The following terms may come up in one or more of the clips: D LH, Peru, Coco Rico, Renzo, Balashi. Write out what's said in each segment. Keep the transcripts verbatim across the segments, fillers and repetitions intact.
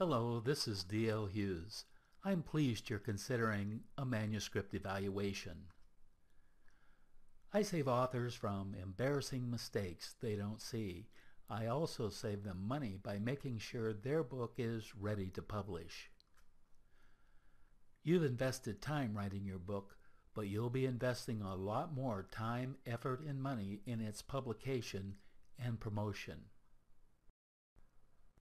Hello, this is D L Hughes. I'm pleased you're considering a manuscript evaluation. I save authors from embarrassing mistakes they don't see. I also save them money by making sure their book is ready to publish. You've invested time writing your book, but you'll be investing a lot more time, effort, and money in its publication and promotion.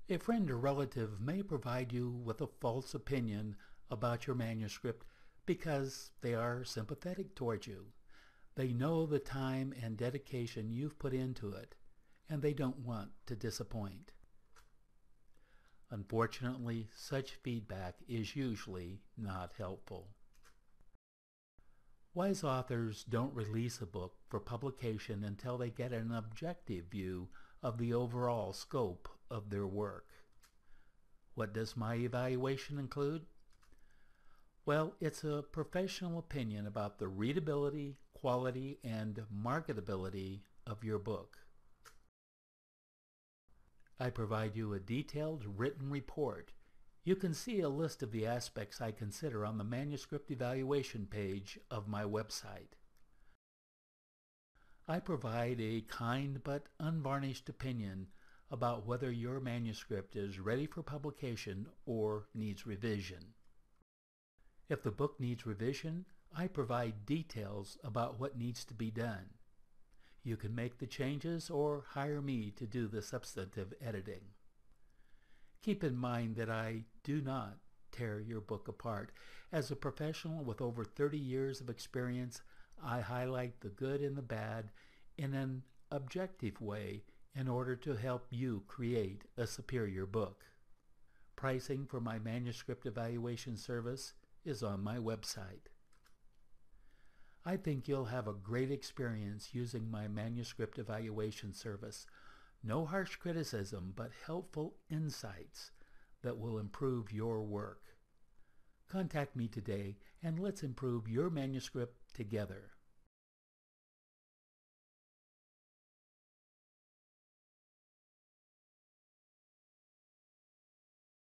A friend or relative may provide you with a false opinion about your manuscript because they are sympathetic toward you. They know the time and dedication you've put into it, and they don't want to disappoint. Unfortunately, such feedback is usually not helpful. Wise authors don't release a book for publication until they get an objective view of the overall scope of their work. What does my evaluation include? Well, it's a professional opinion about the readability, quality, and marketability of your book. I provide you a detailed written report. You can see a list of the aspects I consider on the manuscript evaluation page of my website. I provide a kind but unvarnished opinion about whether your manuscript is ready for publication or needs revision. If the book needs revision, I provide details about what needs to be done. You can make the changes or hire me to do the substantive editing. Keep in mind that I do not tear your book apart. As a professional with over thirty years of experience, I highlight the good and the bad in an objective way in order to help you create a superior book. Pricing for my manuscript evaluation service is on my website. I think you'll have a great experience using my manuscript evaluation service. No harsh criticism, but helpful insights that will improve your work. Contact me today and let's improve your manuscript together.